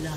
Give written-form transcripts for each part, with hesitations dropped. blood.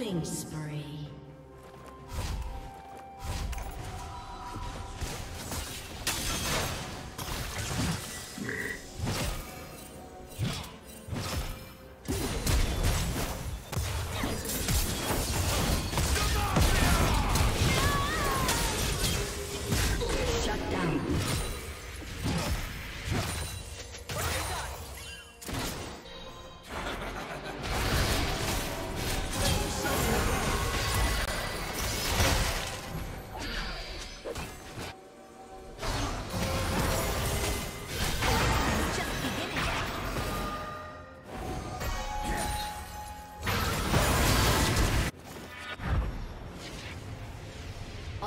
Killing spree.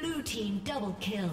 Blue team double kill.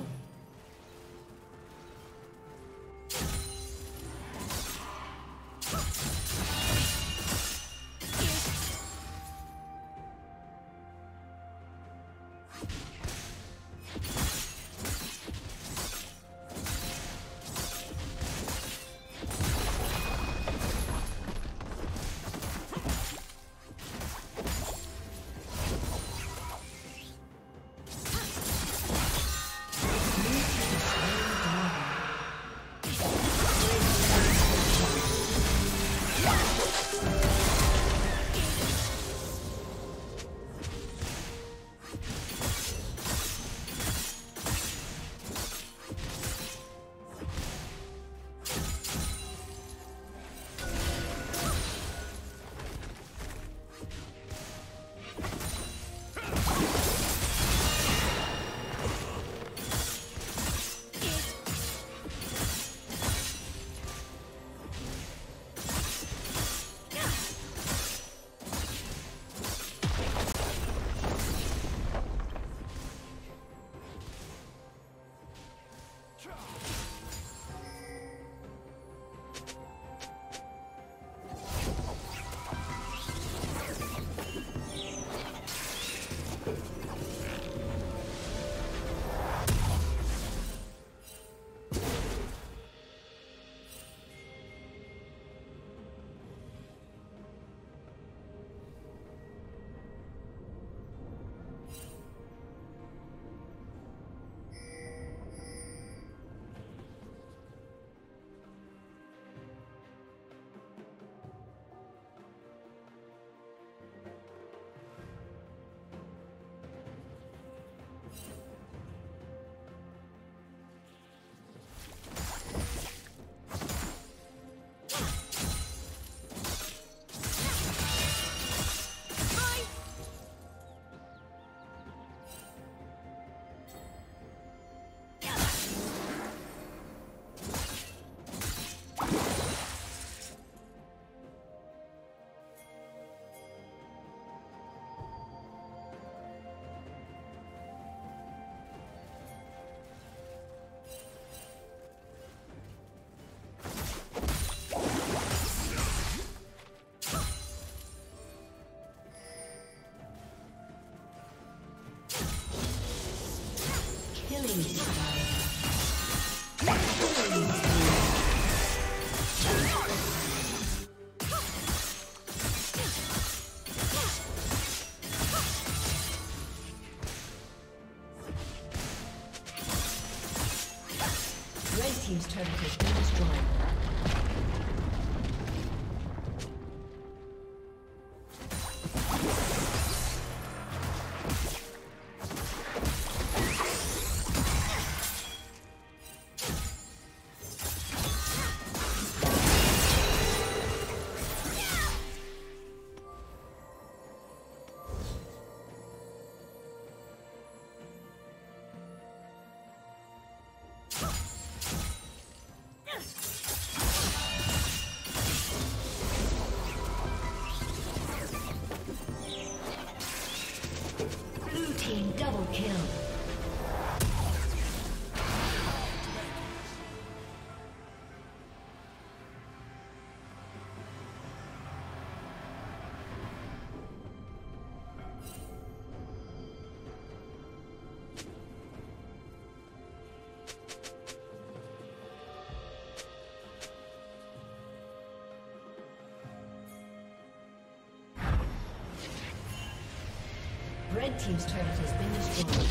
Red team's turret has been destroyed.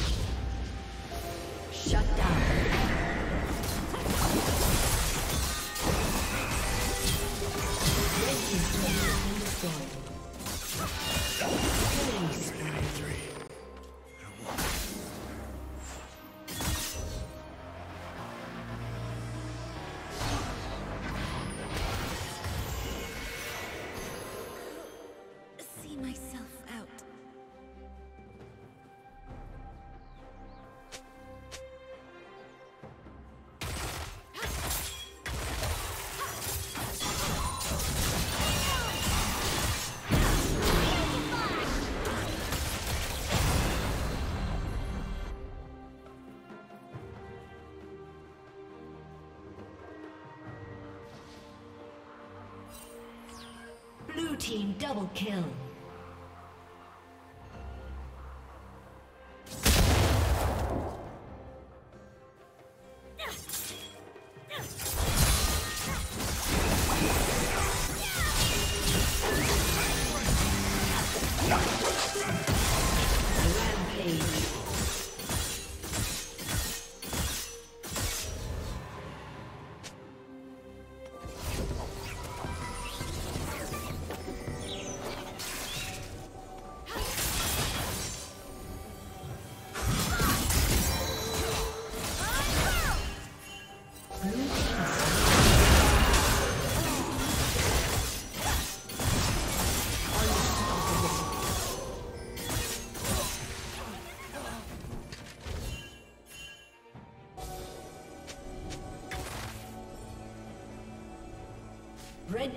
Shut down. Team double kill. Red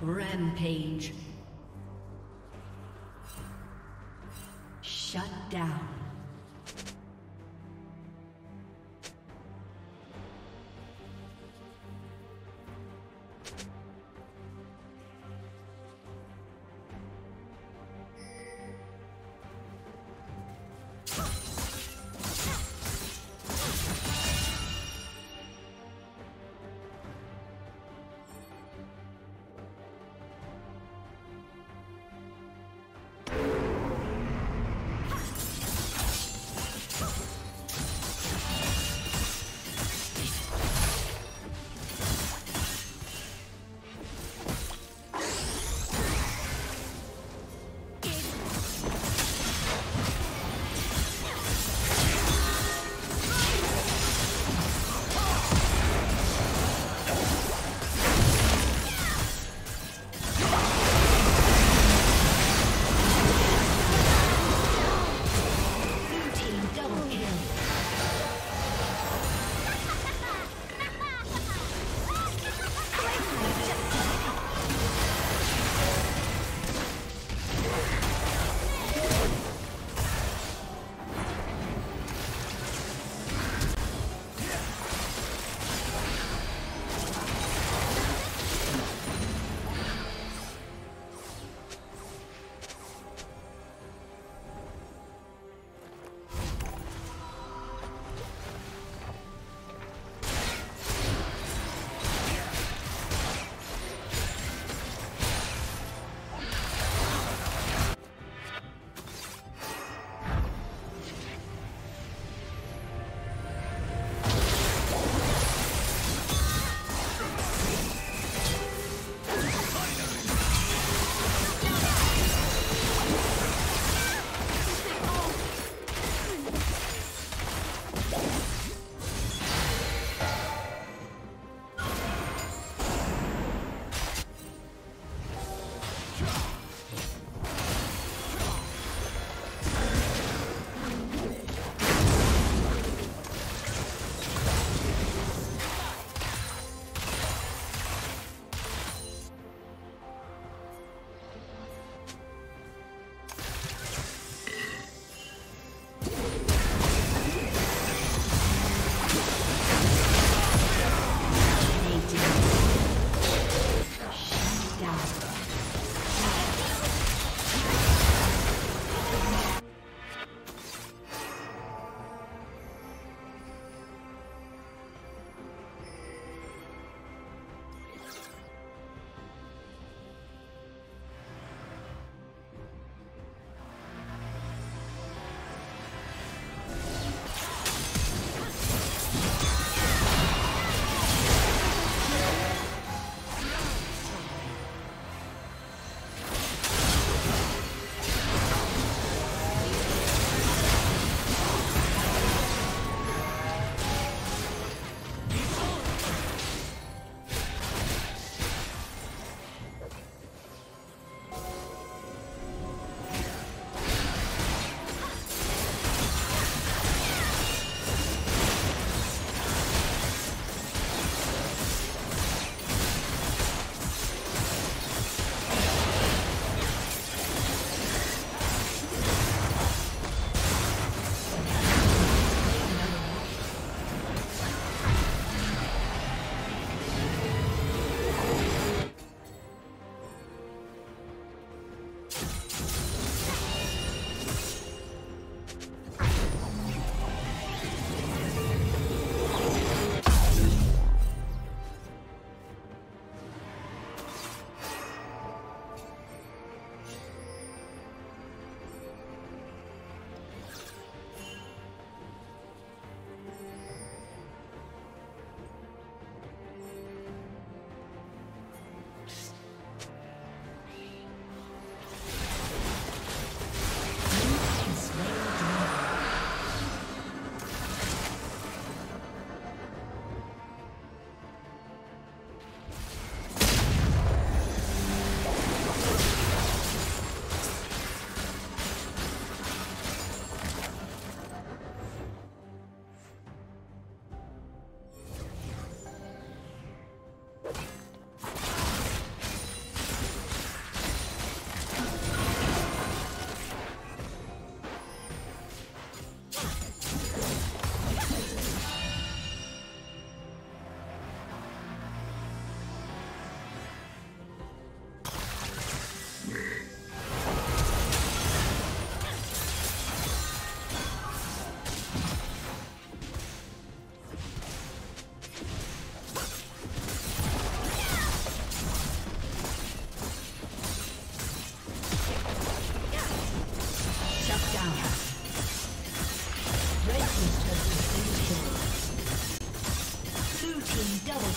Rampage. Shut down.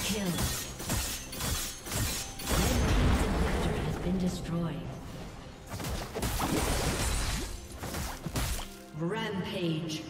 kill. Red team's inhibitor has been destroyed. Rampage.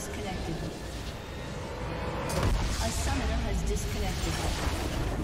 Disconnected. A summoner has disconnected.